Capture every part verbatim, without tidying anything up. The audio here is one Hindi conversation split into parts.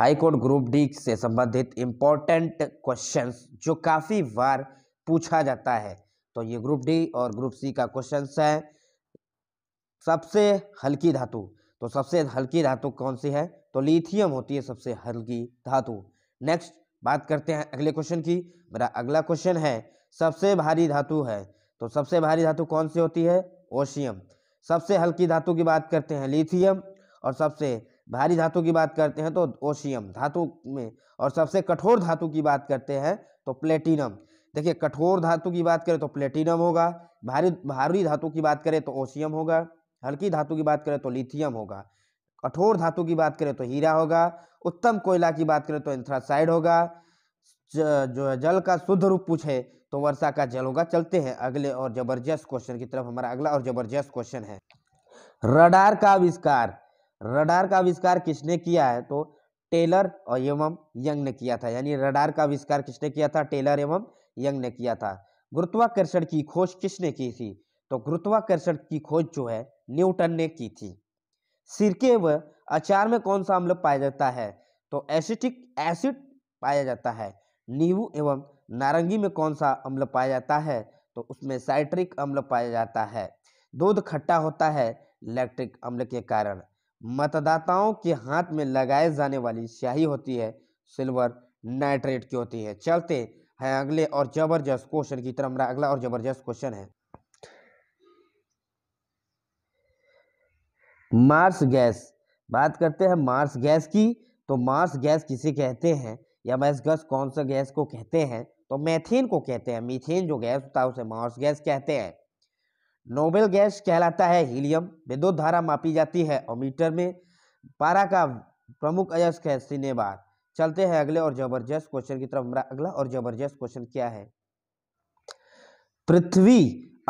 हाई कोर्ट ग्रुप डी से संबंधित इम्पोर्टेंट क्वेश्चंस जो काफ़ी बार पूछा जाता है। तो ये ग्रुप डी और ग्रुप सी का क्वेश्चंस है। सबसे हल्की धातु, तो सबसे हल्की धातु कौन सी है? तो लीथियम होती है सबसे हल्की धातु। नेक्स्ट बात करते हैं अगले क्वेश्चन की। मेरा अगला क्वेश्चन है सबसे भारी धातु है, तो सबसे भारी धातु कौन सी होती है? ओशियम। सबसे हल्की धातु की बात करते हैं लिथियम, और सबसे भारी धातु की बात करते हैं तो ओशियम धातु में, और सबसे कठोर धातु की बात करते हैं तो प्लेटिनम। देखिए कठोर धातु की बात करें तो प्लेटिनम होगा, भारी भारी धातु की बात करें तो ओशियम होगा, हल्की धातु की बात करें तो लिथियम होगा, कठोर धातु की बात करें तो हीरा होगा, उत्तम कोयला की बात करें तो एंथरासाइट होगा, जो जल का शुद्ध रूप पूछे तो वर्षा का जल होगा। चलते हैं अगले और जबरदस्त क्वेश्चन की तरफ। हमारा अगला और जबरदस्त क्वेश्चन है रडार का आविष्कार। रडार का आविष्कार किसने किया है? तो टेलर और एवं यंग ने किया था। यानी रडार का आविष्कार किसने किया था? टेलर एवं यंग ने किया था। गुरुत्वाकर्षण की खोज किसने की थी? तो गुरुत्वाकर्षण की खोज जो है न्यूटन ने की थी। सिरके व अचार में कौन सा अम्ल पाया जाता है? तो एसिटिक एसिड पाया जाता है। नींबू एवं नारंगी में कौन सा अम्ल पाया जाता है? तो उसमें साइट्रिक अम्ल पाया जाता है। दूध खट्टा होता है लैक्टिक अम्ल के कारण। मतदाताओं के हाथ में लगाए जाने वाली स्याही होती है सिल्वर नाइट्रेट की होती है। चलते हैं अगले और जबरदस्त क्वेश्चन की तरफ। हमारा अगला और जबरदस्त क्वेश्चन है मार्स गैस। बात करते हैं मार्स गैस की। तो मार्स गैस किसे कहते हैं या मार्स गैस कौन सा गैस को कहते हैं? तो मीथेन को कहते हैं। मीथेन जो गैस होता है उसे मार्स गैस कहते हैं। नोबेल गैस कहलाता है हीलियम। विद्युत धारा मापी जाती है और मीटर में। पारा का प्रमुख अयस्क है सिनेबार। चलते हैं अगले और जबरदस्त क्वेश्चन की तरफ। हमारा अगला और जबरदस्त क्वेश्चन क्या है? पृथ्वी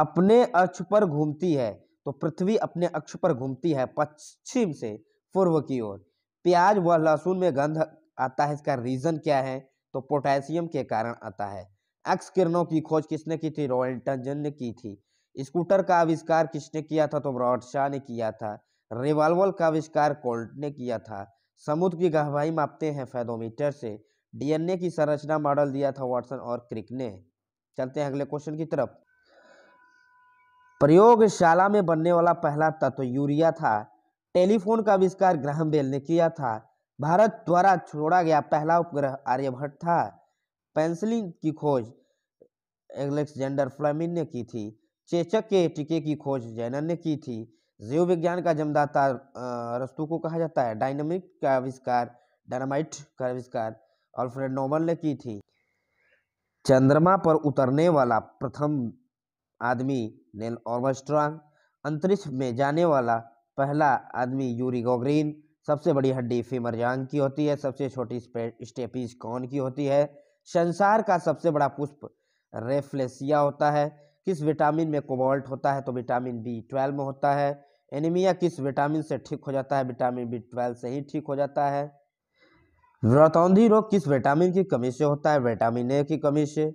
अपने अक्ष पर घूमती है। तो पृथ्वी अपने अक्ष पर घूमती है पश्चिम से पूर्व की ओर। प्याज व लहसुन में गंध आता है, इसका रीजन क्या है? तो पोटासियम के कारण आता है। एक्स किरणों की खोज किसने की थी? रॉन्टजन ने की थी। स्कूटर का आविष्कार किसने किया था? तो ब्रॉड शाह ने किया था। रिवॉल्वर का आविष्कार कोल्ट ने किया था। समुद्र की गहराई मापते हैं फैदोमीटर से। डीएनए की संरचना मॉडल दिया था वाटसन और क्रिक ने। चलते हैं अगले क्वेश्चन की तरफ। प्रयोगशाला में बनने वाला पहला तत्व यूरिया था। टेलीफोन का आविष्कार ग्राहम बेल ने किया था। भारत द्वारा छोड़ा गया पहला उपग्रह आर्यभट्ट था। पेंसिलिन की खोज एलेक्जेंडर फ्लेमिंग ने की थी। चेचक के टीके की खोज जेनर ने की थी। जीव विज्ञान का जन्मदाता अरस्तु को कहा जाता है। डायनामिक का आविष्कार डायनामाइट का आविष्कार अल्फ्रेड नोबेल ने की थी। चंद्रमा पर उतरने वाला प्रथम आदमी नील आर्मस्ट्रांग। अंतरिक्ष में जाने वाला पहला आदमी यूरी गगारिन। सबसे बड़ी हड्डी फीमरजंग की होती है। सबसे छोटी स्टेपीज कौन की होती है? संसार का सबसे बड़ा पुष्प रेफ्लेसिया होता है। किस विटामिन में कोबाल्ट होता है? तो विटामिन बी ट्वेल्व में होता है। एनीमिया किस विटामिन से ठीक हो जाता है? विटामिन बी ट्वेल्व से ही ठीक हो जाता है। रतौंधी रोग किस विटामिन की कमी से होता है? विटामिन ए की कमी से।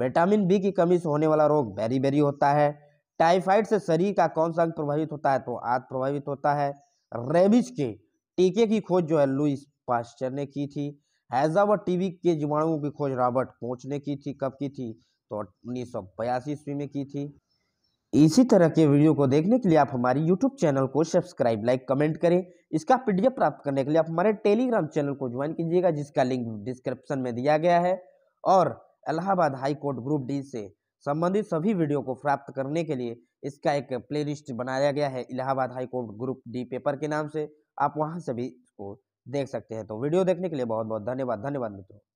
विटामिन बी की कमी से होने वाला रोग बेरीबेरी होता है। टाइफाइड से शरीर का कौन सा अंग प्रभावित होता है? तो आंत प्रभावित होता है। रेबीज के टीके की खोज जो है लुइस पाश्चर ने की थी। हैजा व टीबी के जीवाणुओं की खोज रॉबर्ट कोच ने की थी। कब की थी? तो उन्नीस सौ बयासी ईस्वी में की थी। इसी तरह के वीडियो को देखने के लिए आप हमारे यूट्यूब चैनल को सब्सक्राइब लाइक कमेंट करें। इसका पीडीएफ प्राप्त करने के लिए आप हमारे टेलीग्राम चैनल को ज्वाइन कीजिएगा, जिसका लिंक डिस्क्रिप्शन में दिया गया है। और Allahabad high court group D से संबंधित सभी वीडियो को प्राप्त करने के लिए इसका एक प्लेलिस्ट बनाया गया है Allahabad high court group D paper के नाम से। आप वहाँ से भी इसको देख सकते हैं। तो वीडियो देखने के लिए बहुत बहुत धन्यवाद। धन्यवाद मित्रों।